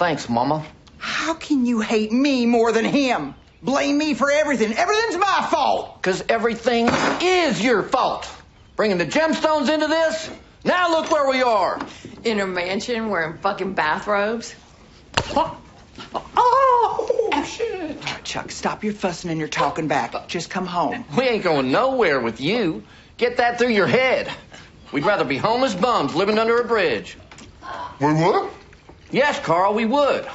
Thanks, Mama. How can you hate me more than him? Blame me for everything. Everything's my fault. Because everything is your fault. Bringing the gemstones into this? Now look where we are. In a mansion wearing fucking bathrobes. Oh, shit. All right, Chuck, stop your fussing and your talking back. Just come home. We ain't going nowhere with you. Get that through your head. We'd rather be homeless bums living under a bridge. We would? Yes, Carl, we would.